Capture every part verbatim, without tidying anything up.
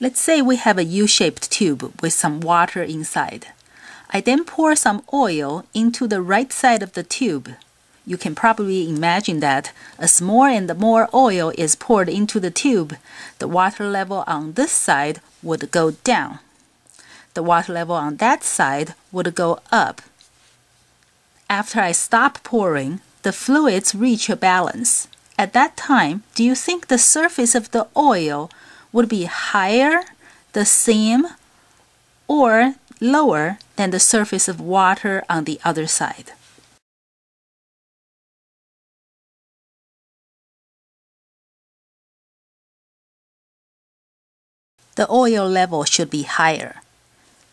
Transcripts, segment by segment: Let's say we have a U-shaped tube with some water inside. I then pour some oil into the right side of the tube. You can probably imagine that as more and more oil is poured into the tube, the water level on this side would go down. The water level on that side would go up. After I stop pouring, the fluids reach a balance. At that time, do you think the surface of the oil would be higher, the same, or lower than the surface of water on the other side? The oil level should be higher,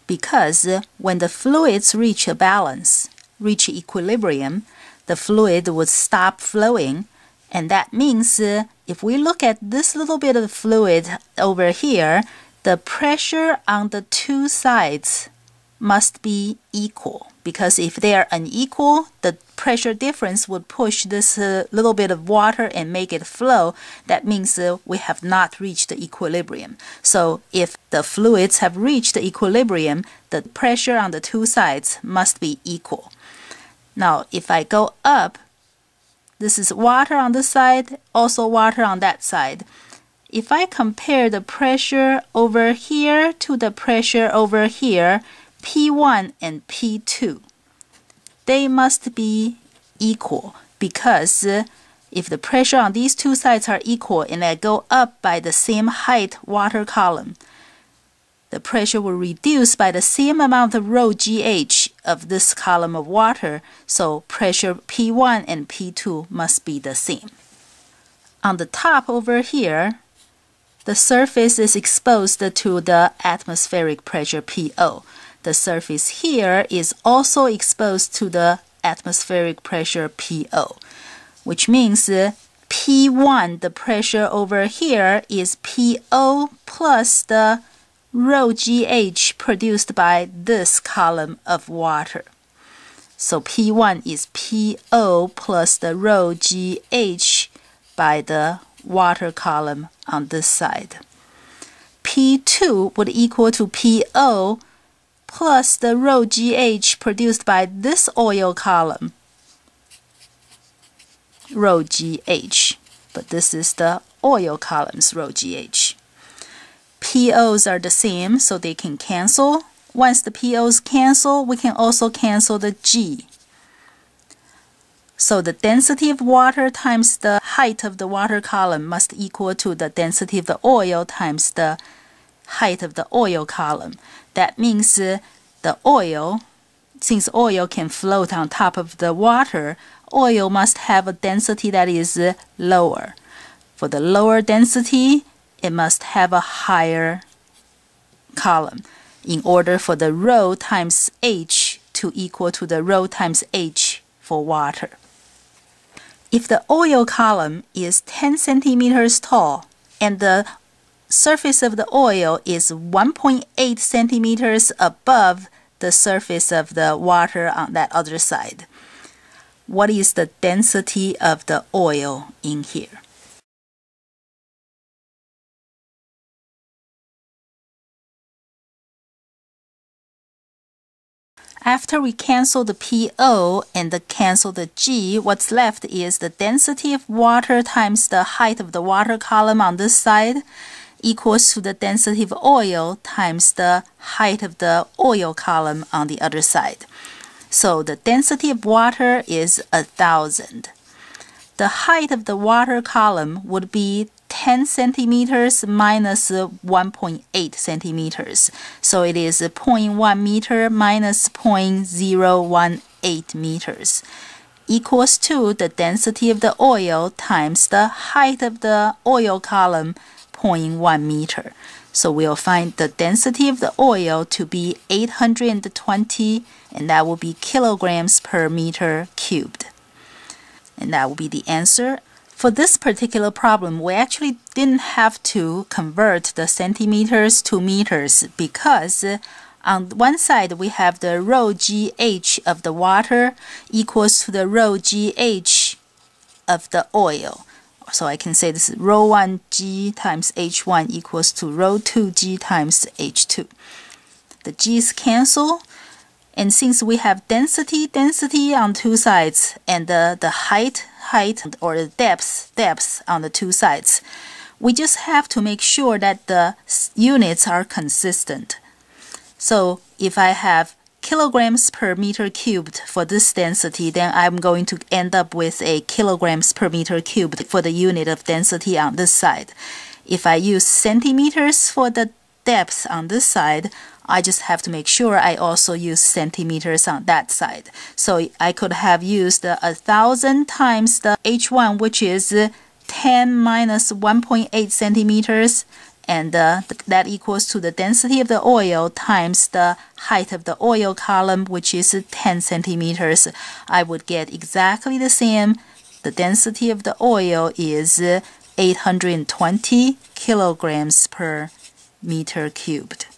because when the fluids reach a balance, reach equilibrium, the fluid would stop flowing, and that means uh, if we look at this little bit of fluid over here, the pressure on the two sides must be equal, because if they are unequal, the pressure difference would push this uh, little bit of water and make it flow. That means uh, we have not reached the equilibrium. So if the fluids have reached the equilibrium, the pressure on the two sides must be equal. Now, if I go up, this is water on this side, also water on that side. If I compare the pressure over here to the pressure over here, P one and P two, they must be equal, because if the pressure on these two sides are equal and I go up by the same height water column, the pressure will reduce by the same amount of rho G H of this column of water, so pressure P one and P two must be the same. On the top over here, the surface is exposed to the atmospheric pressure P O. The surface here is also exposed to the atmospheric pressure P O, which means uh, P one, the pressure over here, is P O plus the rho G H produced by this column of water. So P one is P O plus the rho G H by the water column on this side. P two would equal to P O plus the rho G H produced by this oil column, rho G H, but this is the oil column's rho G H. P Os are the same, so they can cancel. Once the P Os cancel, we can also cancel the G. So the density of water times the height of the water column must equal to the density of the oil times the height of the oil column. That means uh, the oil, since oil can float on top of the water, oil must have a density that is uh, lower. For the lower density, it must have a higher column in order for the rho times H to equal to the rho times H for water. If the oil column is ten centimeters tall and the surface of the oil is one point eight centimeters above the surface of the water on that other side, what is the density of the oil in here? After we cancel the P O and the cancel the G, what's left is the density of water times the height of the water column on this side equals to the density of oil times the height of the oil column on the other side. So the density of water is one thousand. The height of the water column would be ten centimeters minus one point eight centimeters. So it is zero point one meter minus zero point zero one eight meters equals to the density of the oil times the height of the oil column, zero point one meter. So we'll find the density of the oil to be eight hundred twenty, and that will be kilograms per meter cubed. And that will be the answer. For this particular problem, we actually didn't have to convert the centimeters to meters, because on one side we have the rho G H of the water equals to the rho G H of the oil. So I can say this is row one g times h one equals to row two g times h two. The g's cancel, and since we have density density on two sides and the, the height height or the depth depth on the two sides, we just have to make sure that the units are consistent. So if I have kilograms per meter cubed for this density, then I'm going to end up with a kilograms per meter cubed for the unit of density on this side. If I use centimeters for the depth on this side, I just have to make sure I also use centimeters on that side. So I could have used a thousand times the h one, which is ten minus one point eight centimeters, and uh, that equals to the density of the oil times the height of the oil column, which is ten centimeters. I would get exactly the same. The density of the oil is eight hundred twenty kilograms per meter cubed.